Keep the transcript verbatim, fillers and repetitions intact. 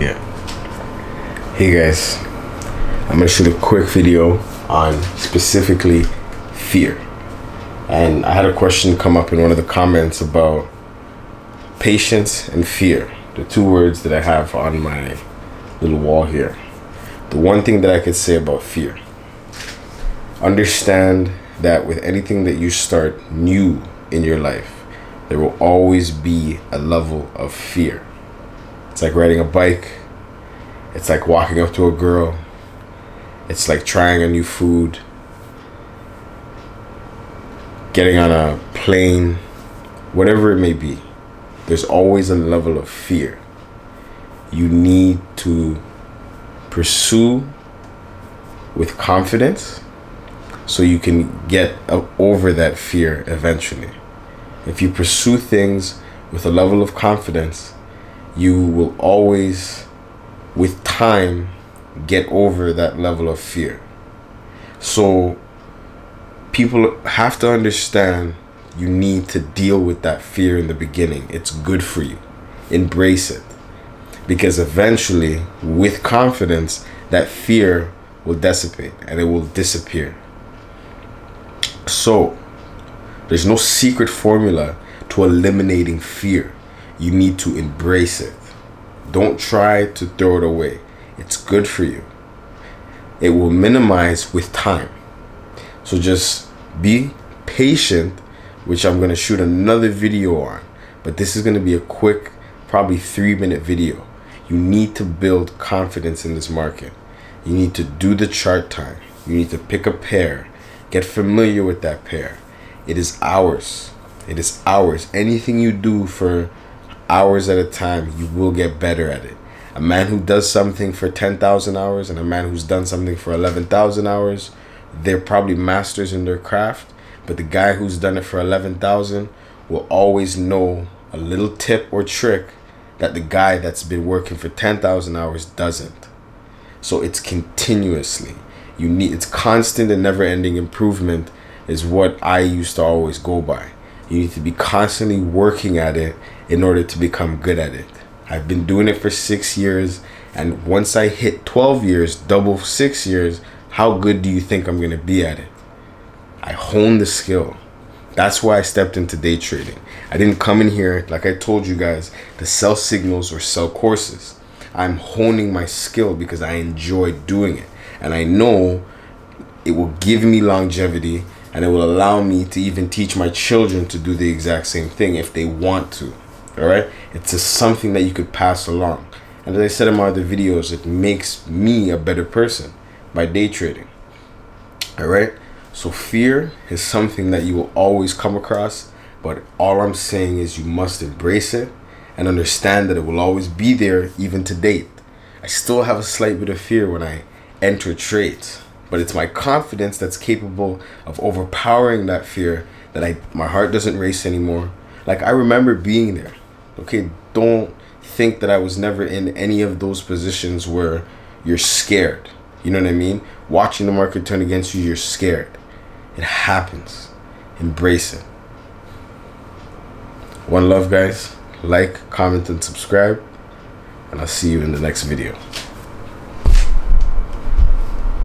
Yeah. Hey guys, I'm gonna shoot a quick video on specifically fear. And I had a question come up in one of the comments about patience and fear, the two words that I have on my little wall here. The one thing that I could say about fear: understand that with anything that you start new in your life, there will always be a level of fear. It's like riding a bike. It's like walking up to a girl. It's like trying a new food. Getting on a plane, whatever it may be, there's always a level of fear. You need to pursue with confidence so you can get over that fear eventually. If you pursue things with a level of confidence, you will always, with time, get over that level of fear. So people have to understand you need to deal with that fear in the beginning. It's good for you. Embrace it. Because eventually, with confidence, that fear will dissipate and it will disappear. So, there's no secret formula to eliminating fear. You need to embrace it. Don't try to throw it away. It's good for you. It will minimize with time. So just be patient, which I'm going to shoot another video on, but this is going to be a quick, probably three minute video. You need to build confidence in this market. You need to do the chart time. You need to pick a pair, get familiar with that pair. It is hours. It is hours. Anything you do for hours at a time, you will get better at it. A man who does something for ten thousand hours and a man who's done something for eleven thousand hours, they're probably masters in their craft, but the guy who's done it for eleven thousand will always know a little tip or trick that the guy that's been working for ten thousand hours doesn't. So it's continuously. You need, it's constant and never-ending improvement is what I used to always go by. You need to be constantly working at it in order to become good at it. I've been doing it for six years, and once I hit twelve years, double six years, how good do you think I'm going to be at it? I honed the skill. That's why I stepped into day trading. I didn't come in here, like I told you guys, to sell signals or sell courses. I'm honing my skill because I enjoy doing it. And I know it will give me longevity and it will allow me to even teach my children to do the exact same thing if they want to. All right? It's just something that you could pass along. And as I said in my other videos, it makes me a better person by day trading. Alright, so fear is something that you will always come across, but all I'm saying is you must embrace it and understand that it will always be there. Even to date, I still have a slight bit of fear when I enter trades, but it's my confidence that's capable of overpowering that fear, that I my heart doesn't race anymore. Like, I remember being there. Okay, don't think that I was never in any of those positions where you're scared. You know what I mean? Watching the market turn against you, you're scared. It happens. Embrace it. One love, guys. Like, comment, and subscribe. And I'll see you in the next video.